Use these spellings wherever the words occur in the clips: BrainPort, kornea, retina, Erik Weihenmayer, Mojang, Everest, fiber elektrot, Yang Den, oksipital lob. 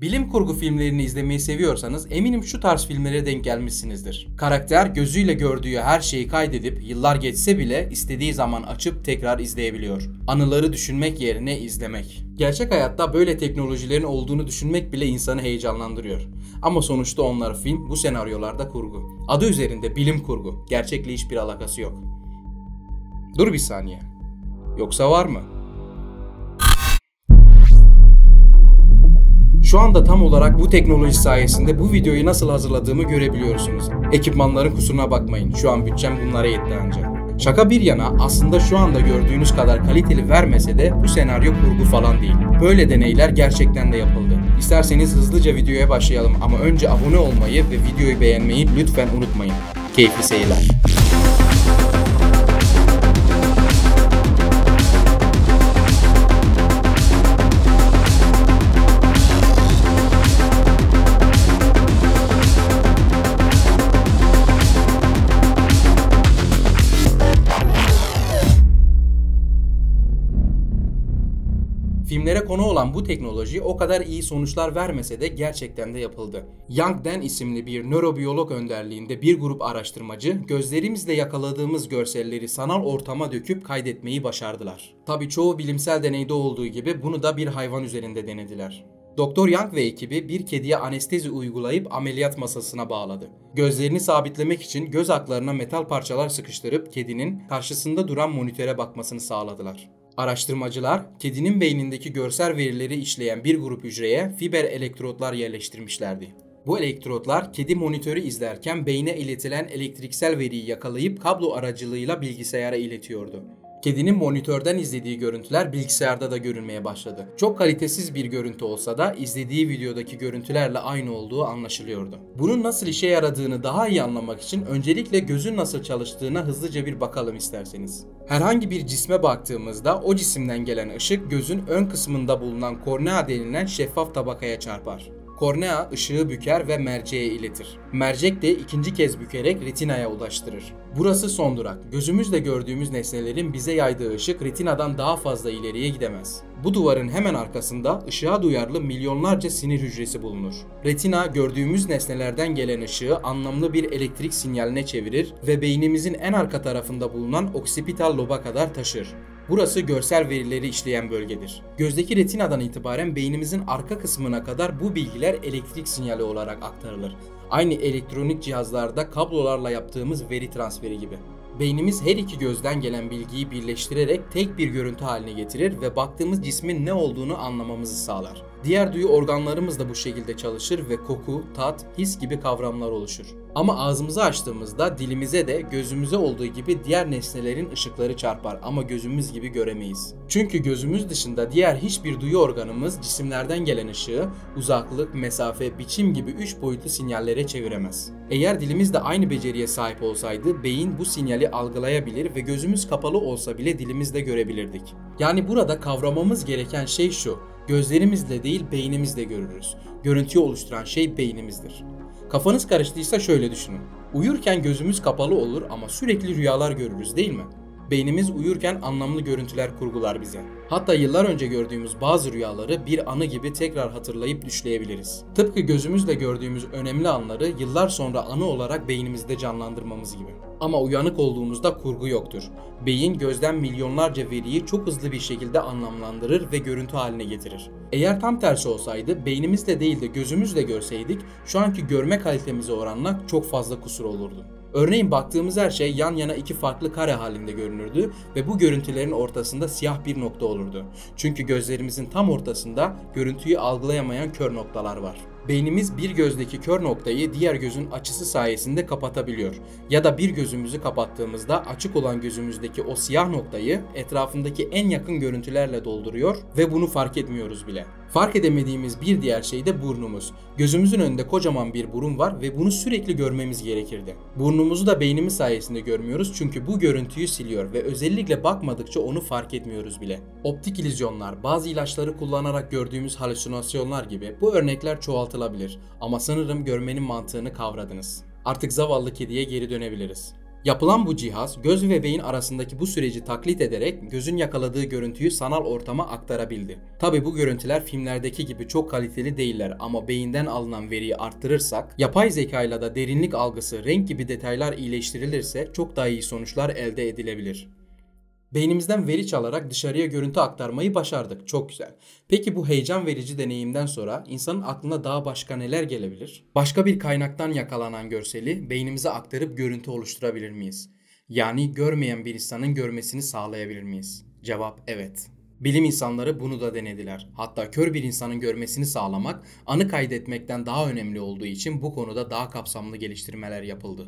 Bilim kurgu filmlerini izlemeyi seviyorsanız eminim şu tarz filmlere denk gelmişsinizdir. Karakter gözüyle gördüğü her şeyi kaydedip yıllar geçse bile istediği zaman açıp tekrar izleyebiliyor. Anıları düşünmek yerine izlemek. Gerçek hayatta böyle teknolojilerin olduğunu düşünmek bile insanı heyecanlandırıyor. Ama sonuçta onlar film, bu senaryolarda kurgu. Adı üzerinde bilim kurgu, gerçekle hiçbir alakası yok. Dur bir saniye. Yoksa var mı? Şu anda tam olarak bu teknoloji sayesinde bu videoyu nasıl hazırladığımı görebiliyorsunuz. Ekipmanların kusuruna bakmayın. Şu an bütçem bunlara yetti ancak. Şaka bir yana, aslında şu anda gördüğünüz kadar kaliteli vermese de bu senaryo kurgu falan değil. Böyle deneyler gerçekten de yapıldı. İsterseniz hızlıca videoya başlayalım ama önce abone olmayı ve videoyu beğenmeyi lütfen unutmayın. Keyifli seyirler. Filmlere konu olan bu teknoloji o kadar iyi sonuçlar vermese de gerçekten de yapıldı. Yang Den isimli bir nörobiyolog önderliğinde bir grup araştırmacı gözlerimizle yakaladığımız görselleri sanal ortama döküp kaydetmeyi başardılar. Tabii çoğu bilimsel deneyde olduğu gibi bunu da bir hayvan üzerinde denediler. Doktor Yang ve ekibi bir kediye anestezi uygulayıp ameliyat masasına bağladı. Gözlerini sabitlemek için göz aklarına metal parçalar sıkıştırıp kedinin karşısında duran monitöre bakmasını sağladılar. Araştırmacılar, kedinin beynindeki görsel verileri işleyen bir grup hücreye fiber elektrotlar yerleştirmişlerdi. Bu elektrotlar, kedi monitörü izlerken beyne iletilen elektriksel veriyi yakalayıp kablo aracılığıyla bilgisayara iletiyordu. Kedinin monitörden izlediği görüntüler bilgisayarda da görünmeye başladı. Çok kalitesiz bir görüntü olsa da izlediği videodaki görüntülerle aynı olduğu anlaşılıyordu. Bunun nasıl işe yaradığını daha iyi anlamak için öncelikle gözün nasıl çalıştığına hızlıca bir bakalım isterseniz. Herhangi bir cisme baktığımızda o cisimden gelen ışık gözün ön kısmında bulunan kornea denilen şeffaf tabakaya çarpar. Kornea ışığı büker ve merceğe iletir. Mercek de ikinci kez bükerek retinaya ulaştırır. Burası son durak. Gözümüzle gördüğümüz nesnelerin bize yaydığı ışık retinadan daha fazla ileriye gidemez. Bu duvarın hemen arkasında ışığa duyarlı milyonlarca sinir hücresi bulunur. Retina gördüğümüz nesnelerden gelen ışığı anlamlı bir elektrik sinyaline çevirir ve beynimizin en arka tarafında bulunan oksipital loba kadar taşır. Burası görsel verileri işleyen bölgedir. Gözdeki retinadan itibaren beynimizin arka kısmına kadar bu bilgiler elektrik sinyali olarak aktarılır. Aynı elektronik cihazlarda kablolarla yaptığımız veri transferi gibi. Beynimiz her iki gözden gelen bilgiyi birleştirerek tek bir görüntü haline getirir ve baktığımız cismin ne olduğunu anlamamızı sağlar. Diğer duyu organlarımız da bu şekilde çalışır ve koku, tat, his gibi kavramlar oluşur. Ama ağzımızı açtığımızda dilimize de gözümüze olduğu gibi diğer nesnelerin ışıkları çarpar ama gözümüz gibi göremeyiz. Çünkü gözümüz dışında diğer hiçbir duyu organımız cisimlerden gelen ışığı uzaklık, mesafe, biçim gibi 3 boyutlu sinyallere çeviremez. Eğer dilimiz de aynı beceriye sahip olsaydı beyin bu sinyali algılayabilir ve gözümüz kapalı olsa bile dilimizle görebilirdik. Yani burada kavramamız gereken şey şu: gözlerimizle değil beynimizle görürüz. Görüntüyü oluşturan şey beynimizdir. Kafanız karıştıysa şöyle düşünün. Uyurken gözümüz kapalı olur ama sürekli rüyalar görürüz değil mi? Beynimiz uyurken anlamlı görüntüler kurgular bize. Hatta yıllar önce gördüğümüz bazı rüyaları bir anı gibi tekrar hatırlayıp düşleyebiliriz. Tıpkı gözümüzle gördüğümüz önemli anları yıllar sonra anı olarak beynimizde canlandırmamız gibi. Ama uyanık olduğumuzda kurgu yoktur. Beyin gözden milyonlarca veriyi çok hızlı bir şekilde anlamlandırır ve görüntü haline getirir. Eğer tam tersi olsaydı, beynimizle değil de gözümüzle görseydik, şu anki görme kalitemize oranla çok fazla kusur olurdu. Örneğin baktığımız her şey yan yana iki farklı kare halinde görünürdü ve bu görüntülerin ortasında siyah bir nokta olurdu. Çünkü gözlerimizin tam ortasında görüntüyü algılayamayan kör noktalar var. Beynimiz bir gözdeki kör noktayı diğer gözün açısı sayesinde kapatabiliyor. Ya da bir gözümüzü kapattığımızda açık olan gözümüzdeki o siyah noktayı etrafındaki en yakın görüntülerle dolduruyor ve bunu fark etmiyoruz bile. Fark edemediğimiz bir diğer şey de burnumuz. Gözümüzün önünde kocaman bir burun var ve bunu sürekli görmemiz gerekirdi. Burnumuzu da beynimiz sayesinde görmüyoruz çünkü bu görüntüyü siliyor ve özellikle bakmadıkça onu fark etmiyoruz bile. Optik illüzyonlar, bazı ilaçları kullanarak gördüğümüz halüsinasyonlar gibi bu örnekler çoğaltılabilir ama sanırım görmenin mantığını kavradınız. Artık zavallı kediye geri dönebiliriz. Yapılan bu cihaz göz ve beyin arasındaki bu süreci taklit ederek gözün yakaladığı görüntüyü sanal ortama aktarabildi. Tabi bu görüntüler filmlerdeki gibi çok kaliteli değiller ama beyinden alınan veriyi arttırırsak, yapay zekayla da derinlik algısı, renk gibi detaylar iyileştirilirse çok daha iyi sonuçlar elde edilebilir. Beynimizden veri çalarak dışarıya görüntü aktarmayı başardık. Çok güzel. Peki bu heyecan verici deneyimden sonra insanın aklına daha başka neler gelebilir? Başka bir kaynaktan yakalanan görseli beynimize aktarıp görüntü oluşturabilir miyiz? Yani görmeyen bir insanın görmesini sağlayabilir miyiz? Cevap evet. Bilim insanları bunu da denediler. Hatta kör bir insanın görmesini sağlamak, anı kaydetmekten daha önemli olduğu için bu konuda daha kapsamlı geliştirmeler yapıldı.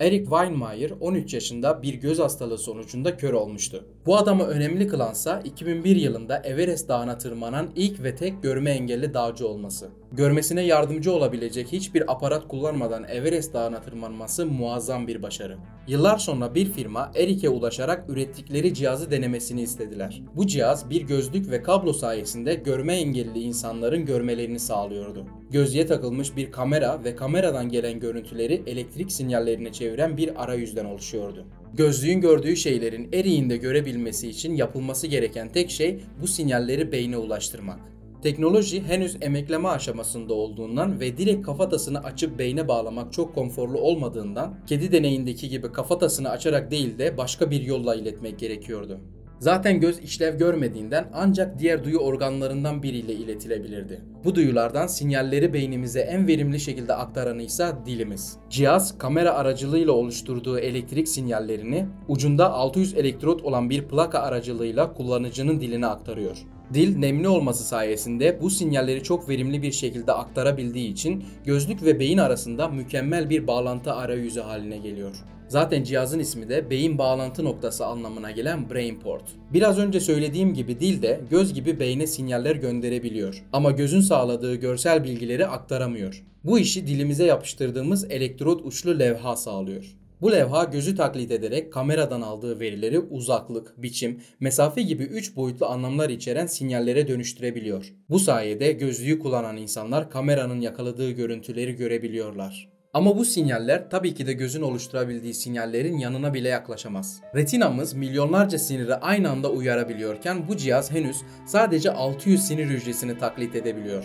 Erik Weihenmayer 13 yaşında bir göz hastalığı sonucunda kör olmuştu. Bu adamı önemli kılansa 2001 yılında Everest dağına tırmanan ilk ve tek görme engelli dağcı olması. Görmesine yardımcı olabilecek hiçbir aparat kullanmadan Everest dağına tırmanması muazzam bir başarı. Yıllar sonra bir firma Erik'e ulaşarak ürettikleri cihazı denemesini istediler. Bu cihaz bir gözlük ve kablo sayesinde görme engelli insanların görmelerini sağlıyordu. Gözlüğe takılmış bir kamera ve kameradan gelen görüntüleri elektrik sinyallerine çeviren bir arayüzden oluşuyordu. Gözlüğün gördüğü şeylerin Erik'in de görebilmesi için yapılması gereken tek şey bu sinyalleri beyne ulaştırmak. Teknoloji henüz emekleme aşamasında olduğundan ve direkt kafatasını açıp beyne bağlamak çok konforlu olmadığından kedi deneyindeki gibi kafatasını açarak değil de başka bir yolla iletmek gerekiyordu. Zaten göz işlev görmediğinden ancak diğer duyu organlarından biriyle iletilebilirdi. Bu duyulardan sinyalleri beynimize en verimli şekilde aktaranıysa dilimiz. Cihaz kamera aracılığıyla oluşturduğu elektrik sinyallerini ucunda 600 elektrot olan bir plaka aracılığıyla kullanıcının diline aktarıyor. Dil nemli olması sayesinde bu sinyalleri çok verimli bir şekilde aktarabildiği için gözlük ve beyin arasında mükemmel bir bağlantı arayüzü haline geliyor. Zaten cihazın ismi de beyin bağlantı noktası anlamına gelen BrainPort. Biraz önce söylediğim gibi dil de göz gibi beyne sinyaller gönderebiliyor ama gözün sağladığı görsel bilgileri aktaramıyor. Bu işi dilimize yapıştırdığımız elektrot uçlu levha sağlıyor. Bu levha gözü taklit ederek kameradan aldığı verileri uzaklık, biçim, mesafe gibi 3 boyutlu anlamlar içeren sinyallere dönüştürebiliyor. Bu sayede gözlüğü kullanan insanlar kameranın yakaladığı görüntüleri görebiliyorlar. Ama bu sinyaller tabii ki de gözün oluşturabildiği sinyallerin yanına bile yaklaşamaz. Retinamız milyonlarca siniri aynı anda uyarabiliyorken bu cihaz henüz sadece 600 sinir hücresini taklit edebiliyor.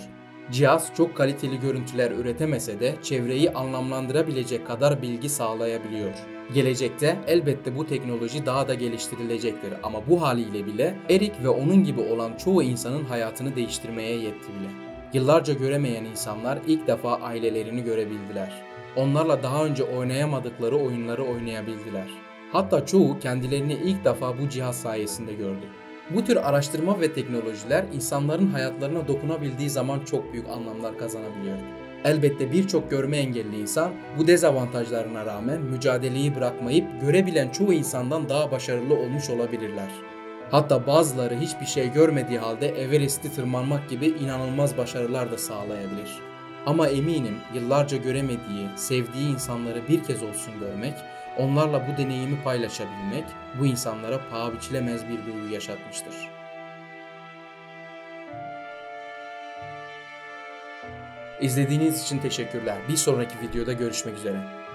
Cihaz çok kaliteli görüntüler üretemese de çevreyi anlamlandırabilecek kadar bilgi sağlayabiliyor. Gelecekte elbette bu teknoloji daha da geliştirilecektir ama bu haliyle bile Erik ve onun gibi olan çoğu insanın hayatını değiştirmeye yetti bile. Yıllarca göremeyen insanlar ilk defa ailelerini görebildiler. Onlarla daha önce oynayamadıkları oyunları oynayabildiler. Hatta çoğu kendilerini ilk defa bu cihaz sayesinde gördü. Bu tür araştırma ve teknolojiler insanların hayatlarına dokunabildiği zaman çok büyük anlamlar kazanabiliyor. Elbette birçok görme engelli insan bu dezavantajlarına rağmen mücadeleyi bırakmayıp görebilen çoğu insandan daha başarılı olmuş olabilirler. Hatta bazıları hiçbir şey görmediği halde Everest'i tırmanmak gibi inanılmaz başarılar da sağlayabilir. Ama eminim yıllarca göremediği, sevdiği insanları bir kez olsun görmek, onlarla bu deneyimi paylaşabilmek bu insanlara paha biçilemez bir duygu yaşatmıştır. İzlediğiniz için teşekkürler. Bir sonraki videoda görüşmek üzere.